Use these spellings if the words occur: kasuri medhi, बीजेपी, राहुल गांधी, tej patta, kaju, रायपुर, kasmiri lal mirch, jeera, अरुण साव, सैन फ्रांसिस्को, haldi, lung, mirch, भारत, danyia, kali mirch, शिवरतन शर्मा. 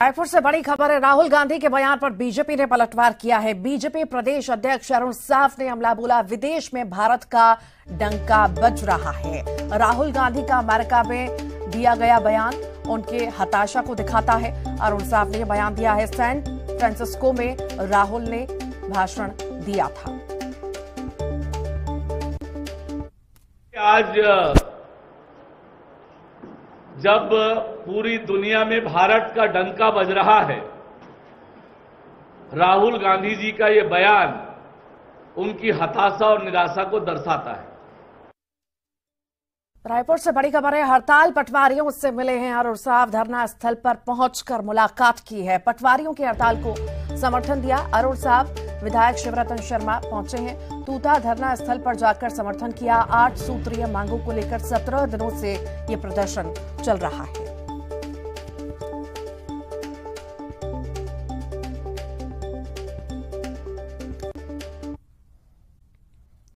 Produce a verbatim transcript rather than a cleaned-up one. रायपुर से बड़ी खबर है। राहुल गांधी के बयान पर बीजेपी ने पलटवार किया है। बीजेपी प्रदेश अध्यक्ष अरुण साव ने हमला बोला, विदेश में भारत का डंका बज रहा है। राहुल गांधी का अमेरिका में दिया गया बयान उनके हताशा को दिखाता है। अरुण साव ने बयान दिया है। सैन फ्रांसिस्को में राहुल ने भाषण दिया था। आज जब पूरी दुनिया में भारत का डंका बज रहा है, राहुल गांधी जी का ये बयान उनकी हताशा और निराशा को दर्शाता है। रायपुर से बड़ी खबर है। हड़ताल पटवारियों से मिले हैं और साव धरना स्थल पर पहुंचकर मुलाकात की है। पटवारियों की हड़ताल को समर्थन दिया। अरुण साव, विधायक शिवरतन शर्मा पहुंचे हैं। तूता धरना स्थल पर जाकर समर्थन किया। आठ सूत्रीय मांगों को लेकर सत्रह दिनों से ये प्रदर्शन चल रहा है।